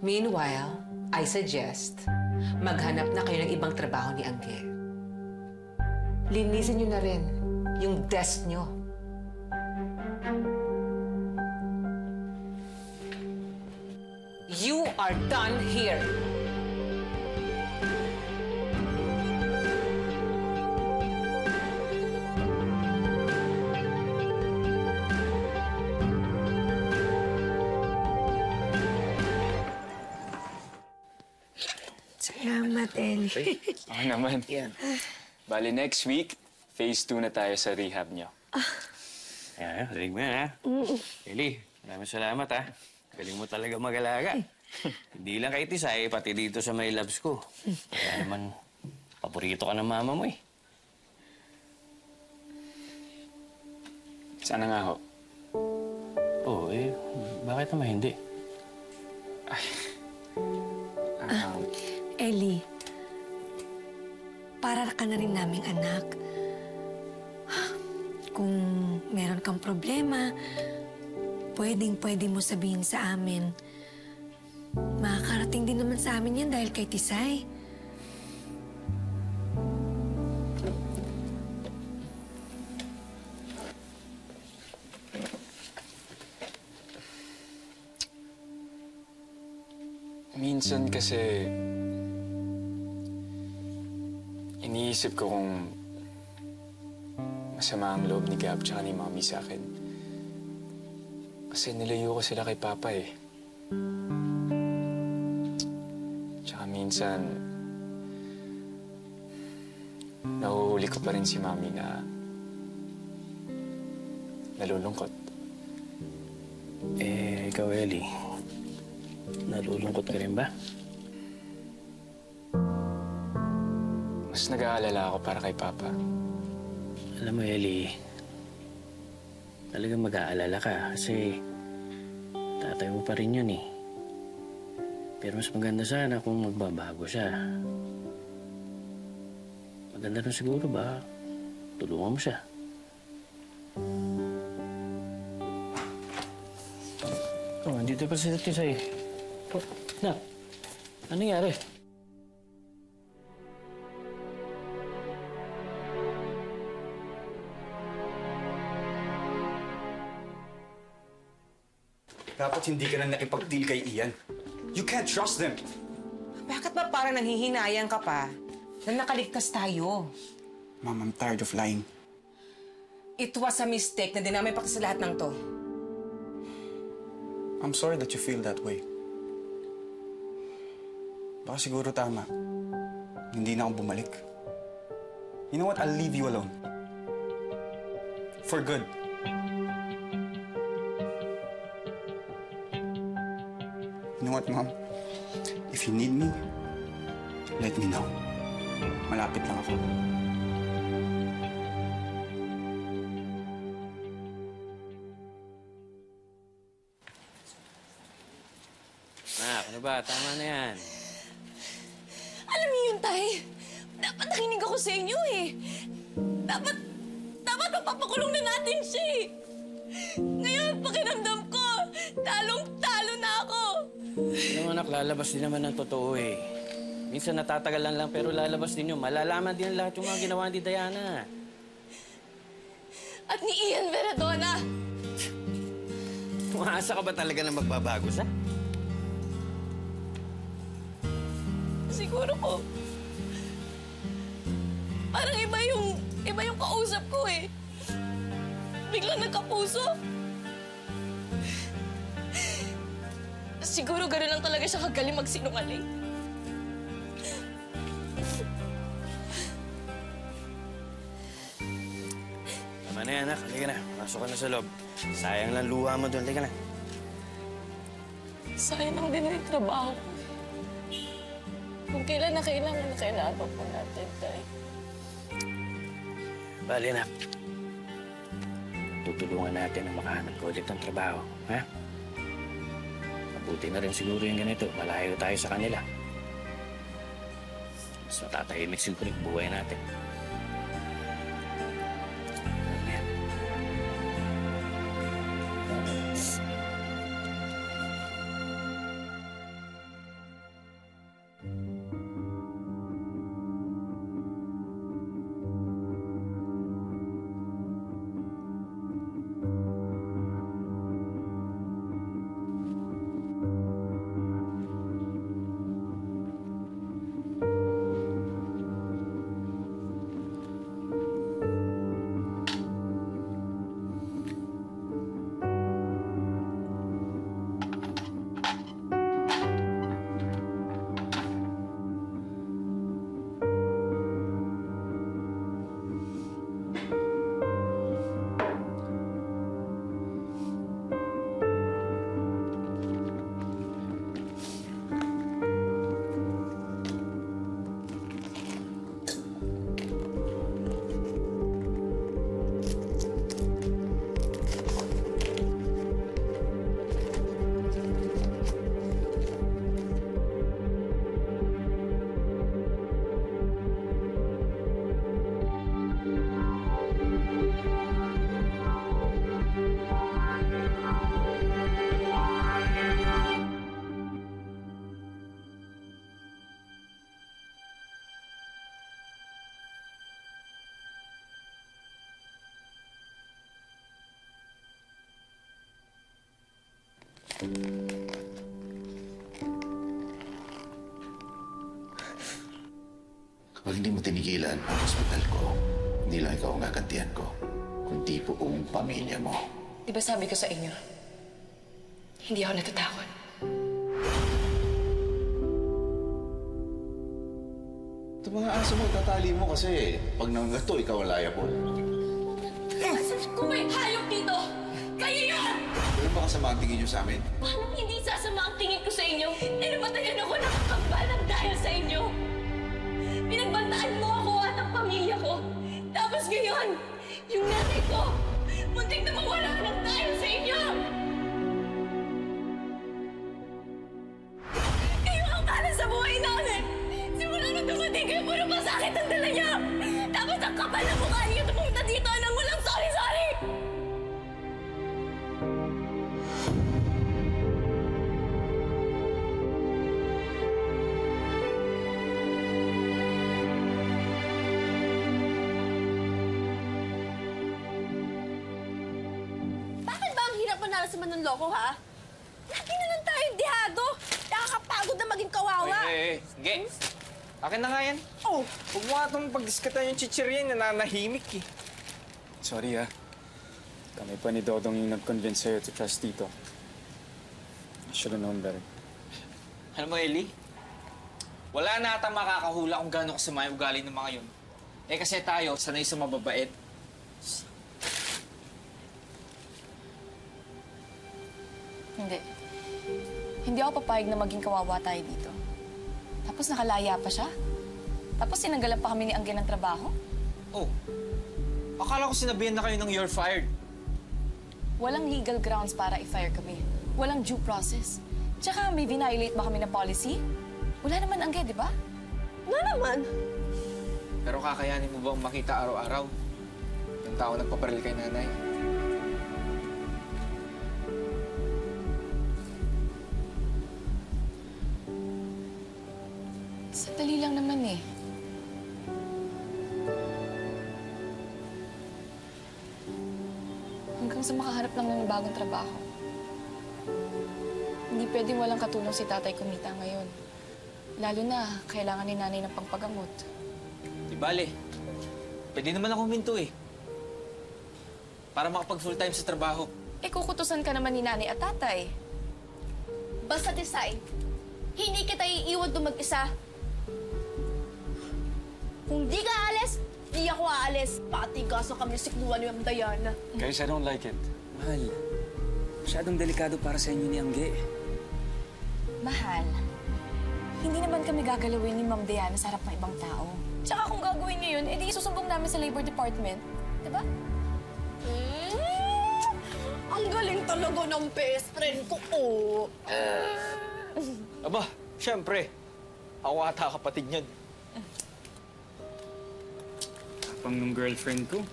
Meanwhile, I suggest, maghanap na kayo ng ibang trabaho ni Angge. Linisin niyo na rin yung desk niyo. You are done here. Salamat, Eli. Okay. Oo naman. Yan. Bali, next week, phase 2 na tayo sa rehab niyo. Ayan, galing mo yan, ha? Eli, maraming salamat, ha? Galing mo talaga mag-alaga. Hindi lang kay Tisay, pati dito sa may labs ko. Kaya naman, paborito ka ng mama mo, eh. Sana nga ho. Oo, eh. Bakit naman hindi? Ay. Ellie, para ka na rin naming anak. Kung meron kang problema, pwedeng-pwede mo sabihin sa amin. Makakarating din naman sa amin yan dahil kay Tisay. Minsan kasi... iniisip ko kung masama ang loob ni Gav tsaka ni Mami sa akin. Kasi nilayo ko sila kay Papa eh. Tsaka minsan, nahuhuli ko pa rin si Mami na nalulungkot. Eh, ikaw Ellie, nalulungkot ka rin ba? Mas nag-aalala ako para kay Papa. Alam mo, Yelly, talagang mag-aalala ka kasi tatay mo pa rin yun eh. Pero mas maganda sana kung magbabago siya. Maganda na siguro ba? Tulungan mo siya. Oh, andito pa si Tisay. Oh, na, ano nangyari? Dapat hindi ka na nakipag-deal kay Ian. You can't trust them. Bakit ba parang nanghihinayang ka pa na nakaligtas tayo? Mom, I'm tired of lying. It was a mistake na dinamay pa kasi lahat ng to. I'm sorry that you feel that way. Baka siguro tama. Hindi na ako bumalik. You know what? I'll leave you alone. For good. You know what, Mom? If you need me, let me know. Malapit lang ako. Nak, ano ba? Tama na yan. Alam niyo yun, Tay. Dapat nakinig ako sa inyo, eh. Dapat mapapakulong na natin siya, eh. Ngayon, pakiramdam ko, talong-talo na ako. Ano anak, lalabas din naman ng totoo eh. Minsan natatagalan lang pero lalabas din yun. Malalaman din lahat yung mga ginawa ni Diana. At ni Ian Veradona. Umaasa ka ba talaga na magbabago sa? Siguro po. Parang iba yung kausap ko eh. Biglang nagkapuso. Siguro gano'n lang talaga siya kagaling magsinungaling. Tama na yan, anak. Halika na. Pasok ka na sa loob. Sayang lang luha mo doon. Halika na. Sayang lang din yung trabaho ko. Kung kailan na kailangan na kailangan po natin, Tay. Bali, anak. Tutulungan natin ang makahanap ko ulit ng trabaho, ha? Buti na rin siguro yung ganito. Malayo tayo sa kanila. Mas matatahimik siguro yung buhay natin. Kapag hindi mo tinigilan ang hospital ko, hindi lang ikaw ang kakantihan ko, kundi buong pamilya mo. Di ba sabi ko sa inyo, hindi ako natatakot. Itong mga aso mo, tatali mo kasi pag nangato, ikaw ang liable. Kung may hayop dito, kayo yun! Ganun ba kasama ang tingin niyo sa amin? Paano hindi sasama ang tingin ko sa inyo? Napatayan ako nakakapagbalang dahil sa inyo. Pinagbantaan mo ako at ang pamilya ko. Tapos ngayon, yung nanay ko, muntik na mawala ng dahil sa inyo! Kayo ang kanan sa buhay namin! Simula nung dumating kayo, puro pa sa akin ang dala niya! Tapos ang kapal na mukha niyo tumunta dito nang walang sorry-sorry! Manunloko, ha? Lagi na lang tayo dihado. Nakakapagod na maging kawawa. Sige. Akin na nga yan. Oh. Huwag mo nga itong pagdiskatan yung chichirya, nananahimik eh. Sorry, ha? Kami pa ni Dodong yung nag-convince sa'yo to trust Tito. I should have known better. Ano mo, Yelly? Wala na atang makakahula kung gano'n ko sumaya ugali ng mga yun. Eh kasi tayo, sanay sa mababait. Hindi. Hindi ako papayag na maging kawawa tayo dito. Tapos nakalaya pa siya. Tapos sinanggalan pa kami ni Angge ng trabaho. Oh. Akala ko sinabihan na kayo ng you're fired. Walang legal grounds para i-fire kami. Walang due process. Tsaka may violate ba kami na policy? Wala naman, Angge, di ba? Wala naman. Pero kakayanin mo bang makita araw-araw yung tao nagpaparil kay nanay? Sandali lang naman eh. Hanggang sa makaharap lang ng bagong trabaho. Hindi pwedeng walang katulong si tatay kumita ngayon. Lalo na, kailangan ni nanay ng pangpagamot. Di bale, pwede naman akong huminto eh. Para makapag full time sa trabaho. Eh kukutusan ka naman ni nanay at tatay. Basta Tisay, hindi kita iiwan doon mag-isa. Kung di ka aalis, di ako aalis. Patigas na kami sikluan ni Ma'am Dayana. Guys, I don't like it. Mahal, masyadong delikado para sa inyo ni Angge. Mahal, hindi naman kami gagalawin ni Ma'am Dayana sa harap ng ibang tao. Tsaka kung gagawin niyo yun, edi isusumbong namin sa Labor Department. Diba? Ang galing talaga ng best friend ko, oh. Aba, siyempre. Ako ata kapatid niyan. Pang nung girlfriend ko.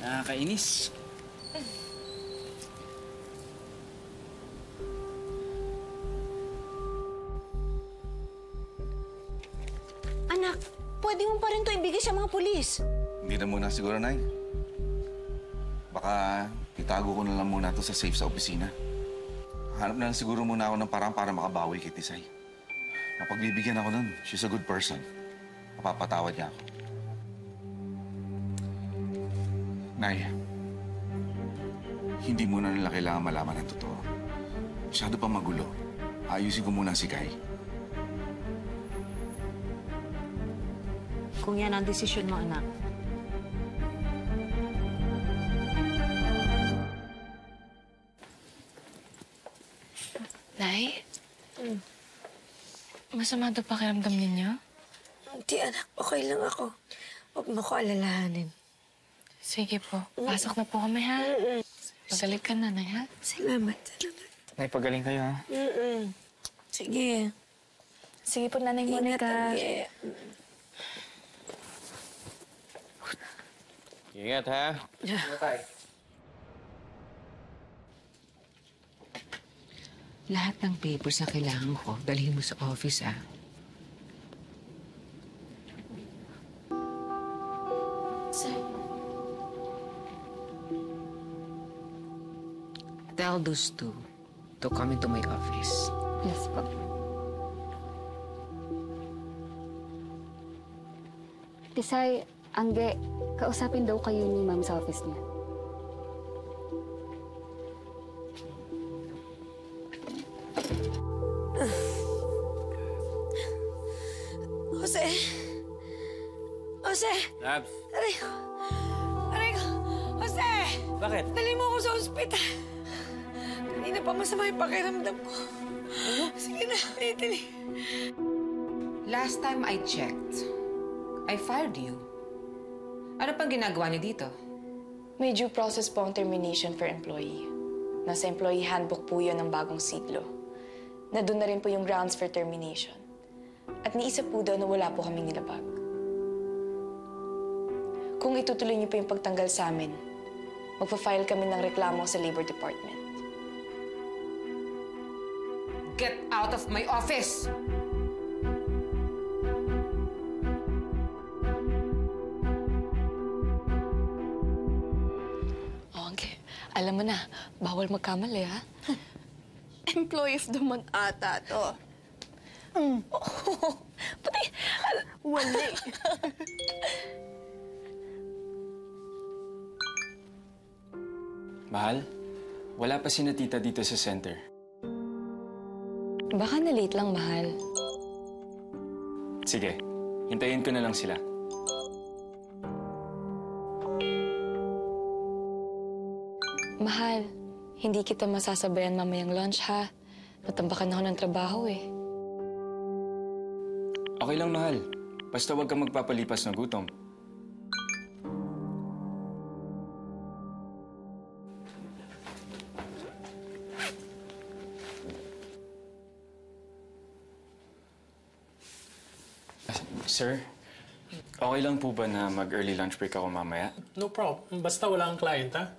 Nakakainis. Anak, pwede mo pa rin ito ibigay sa mga pulis. Hindi na muna siguro, Nay. Baka itago ko na lang muna ito sa safe sa opisina. Hanap na lang siguro muna ako ng parang para makabawi kay Tisay. Napagbibigyan ako nun. She's a good person. Mapapatawad niya ako. Nay, hindi muna nila kailangan malaman ang totoo. Masyado pang magulo. Ayusin ko muna si Kai. Kung yan ang desisyon mo, anak. Nay? Masama daw pakiramdam ninyo? Hindi, anak. Okay lang ako. Huwag mo ko alalahanin. Sige po. Pasok na po kami, ha? Pagaling ka, nanay, ha? Salamat. Salamat. Nay, pagaling kayo, ha? Sige. Sige po, Nanay Monica. Ingat, ha? Yeah. Lahat ng papers na kailangan ko, dalhin mo sa office, ha? Tell those two to come into my office. Yes, po. Tisay, Angge, kausapin daw kayo ni Ma'am sa office niya. Jose! Jose! Labs! Aray ko! Aray ko! Jose! Bakit? Dali mo ako sa ospital. Kanina pa masama yung pakiramdam ko. Ano? Sige na, dali. Last time I checked, I fired you. Ano pang ginagawa niyo dito? May due process po ang termination for employee. Nasa employee handbook po yun ng bagong siglo. Na doon na rin po yung grounds for termination. At niisip po daw na wala po kaming nilabag. Kung itutuloy niyo po yung pagtanggal sa amin, magpa-file kami ng reklamo sa Labor Department. Get out of my office! Alam mo na, bawal magkamali, ha? Employee of the month ata to. Mm. Oh, pati... Wali. Mahal, wala pa si Tita dito sa center. Baka na-late lang, mahal. Sige, hintayin ko na lang sila. Mahal, hindi kita masasabayan mamayang lunch, ha? Natambakan ako ng trabaho, eh. Okay lang, mahal. Basta huwag kang magpapalipas ng gutom. Sir, okay lang po ba na mag-early lunch break ako mamaya? No problem. Basta wala ang client, ha?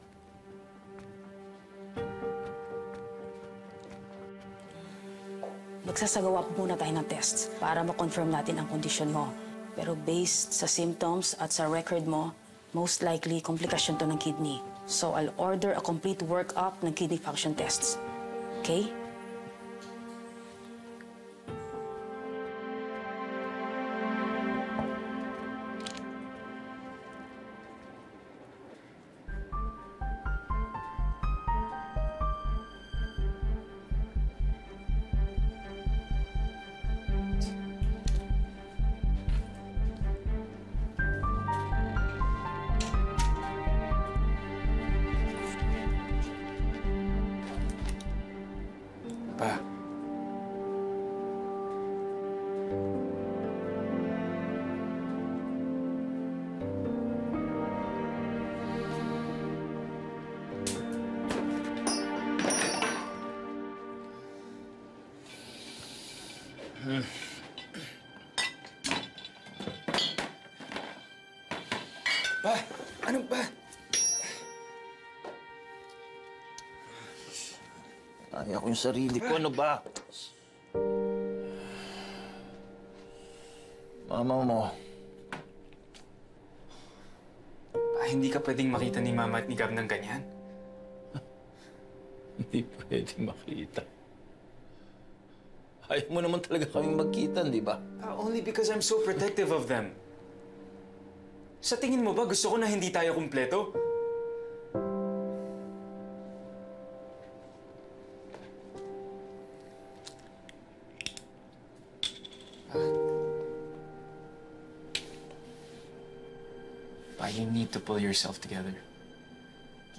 Magsasagawa po muna tayo ng tests para ma-confirm natin ang kondisyon mo. Pero based sa symptoms at sa record mo, most likely komplikasyon to ng kidney. So I'll order a complete workup ng kidney function tests. Okay? Pa, ano ba? Ayaw ko yung sarili ko. Ano ba? Mama mo. Pa, hindi ka pwedeng makita ni Mama at ni Gav ng ganyan? Hindi pwedeng makita. Ayaw mo naman talaga kaming magkita, di ba? Only because I'm so protective of them. Sa tingin mo ba, gusto ko na hindi tayo kumpleto? Pa, you need to pull yourself together.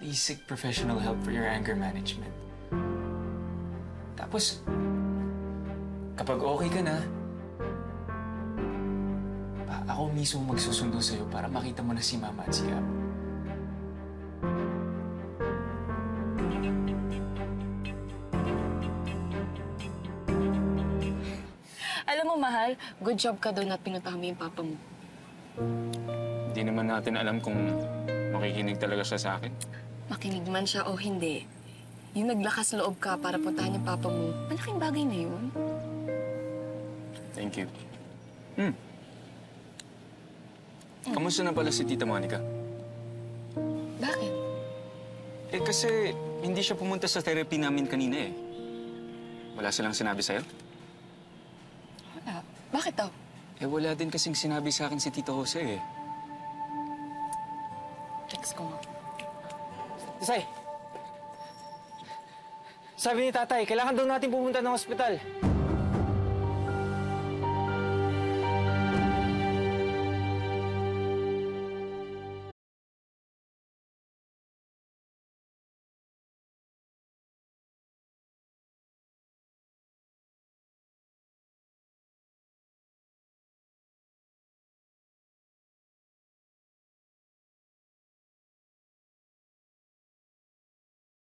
Please seek professional help for your anger management. Tapos, kapag okay ka na, ako mismo magsusundo sa'yo para makita mo na si Mama at si Gav. Alam mo, mahal, good job ka doon at pinuntahan mo yung papa mo. Hindi naman natin alam kung makikinig talaga siya sa akin. Makinig man siya o hindi, yung naglakas loob ka para puntahan yung papa mo, malaking bagay na yun. Thank you. Hmm. Kamusta na pala si Tita Monica? Bakit? Eh kasi hindi siya pumunta sa therapy namin kanina eh. Wala silang sinabi sa'yo? Wala. Bakit daw? Eh, wala din kasing sinabi sa akin si Tito Jose eh. Text ko nga. Tisay! Sabi ni tatay, kailangan daw natin pumunta ng ospital.